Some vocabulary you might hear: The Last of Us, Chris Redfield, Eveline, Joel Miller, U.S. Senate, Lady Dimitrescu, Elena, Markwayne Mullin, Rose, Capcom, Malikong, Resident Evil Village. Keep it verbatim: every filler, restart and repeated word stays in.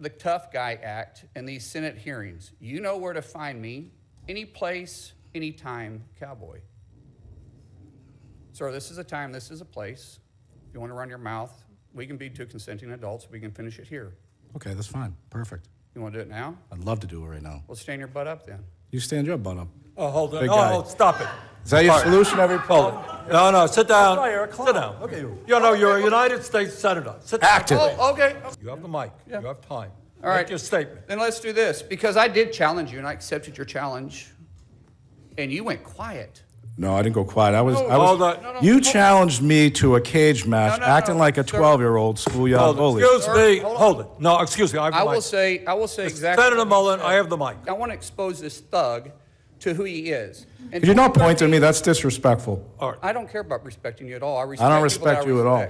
the tough guy act in these Senate hearings. You know where to find me, any place, any time, cowboy. Sir, this is a time, this is a place. If you want to run your mouth, we can be two consenting adults. We can finish it here. Okay, that's fine. Perfect. You want to do it now? I'd love to do it right now. Well, stand your butt up then. You stand your butt up. Oh, hold on. Big oh, oh, stop it. Is that your solution every poll? No, no, sit down. Sit down. Okay. You know, you're a United States Senator. Sit down. Active. Oh, okay. You have the mic. Yeah. You have time. All right. Make your statement. Then let's do this, because I did challenge you, and I accepted your challenge, and you went quiet. No, I didn't go quiet. I was. No, I was no, no, you challenged me to a cage match, no, no, acting no, like a twelve-year-old schoolyard bully. Excuse me. Hold, Hold it. No, excuse me. I, have I the mic. will say. I will say it's exactly. Senator Mullin, I have the mic. I want to expose this thug to who he is. And if you're not pointing at me, that's disrespectful. All right. I don't care about respecting you at all. I, respect I don't respect, respect you at all.